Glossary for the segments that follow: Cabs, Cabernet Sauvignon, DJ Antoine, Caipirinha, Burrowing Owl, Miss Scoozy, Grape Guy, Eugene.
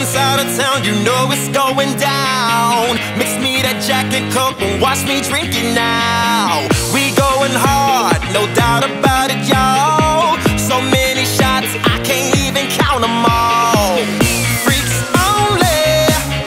Friends out of town, you know it's going down. Mix me that Jack and Coke and watch me drink it now. We going hard, no doubt about it, y'all. So many shots, I can't even count them all. Freaks only,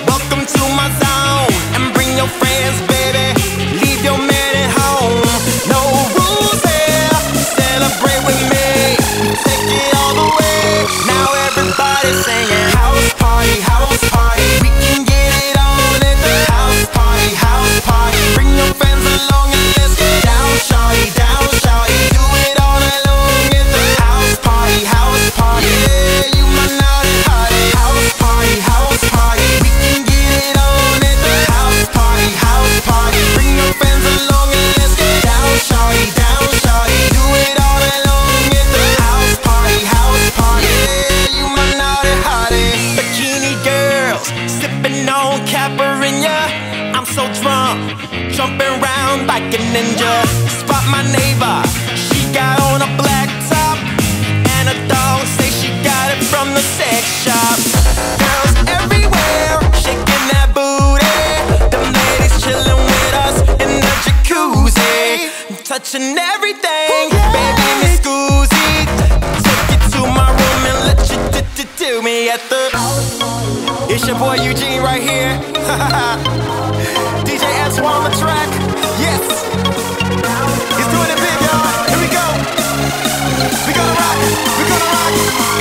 welcome to my zone. And bring your friends, baby, leave your man at home. No rules here, celebrate with me, take it all the way. Now everybody singing house party, house party. We can get it on at the house party, house party. Bring your friends along and let's get down, shawty, down, shawty. Do it all alone at the house party, house party. Yeah, you my naughty hottie. House party, house party. We can get it on at the house party, house party. Bring your friends along and let's get down, shawty, down, shawty. Do it all alone at the house party, house party. Yeah, you my naughty hottie. Bikini girls, sipping on Caipirinha. I'm so drunk, jumping around like a ninja. Spot my neighbor, she got on a black top, and a dog say she got it from the sex shop. Girls everywhere, shaking that booty. Them ladies chilling with us in the jacuzzi, touching everything, baby, Miss Scoozy. Take you to my room and let you do me at the... It's your boy Eugene right here. DJ Antoine on the track. Yes, he's doing it big, y'all. Here we go. We gonna rock. We gonna rock.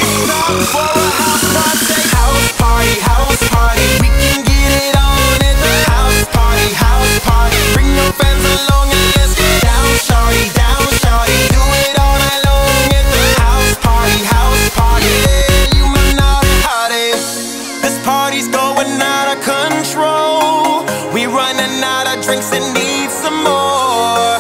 It's time for a house party. House party, house party. We can get it on at the house party, house party. Bring your friends along and let's get down, shawty, down, shawty. Do it all night long at the house party, house party. Yeah, you my naughty hottie. This party's going out of control. We running out of drinks and need some more.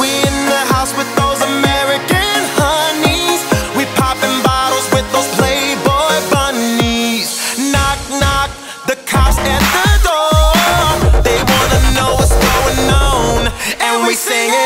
We in the house with those American honeys. We popping bottles with those Playboy bunnies. Knock, knock, the cops at the door. They wanna know what's going on, and we singing.